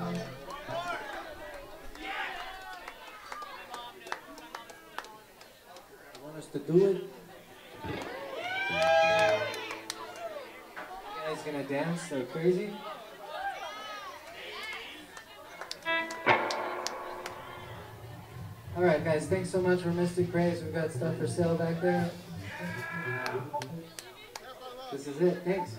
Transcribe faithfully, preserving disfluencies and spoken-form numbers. You want us to do it? You guys gonna dance like crazy? Alright guys, thanks so much for Mystic Braves. We've got stuff for sale back there. This is it, thanks.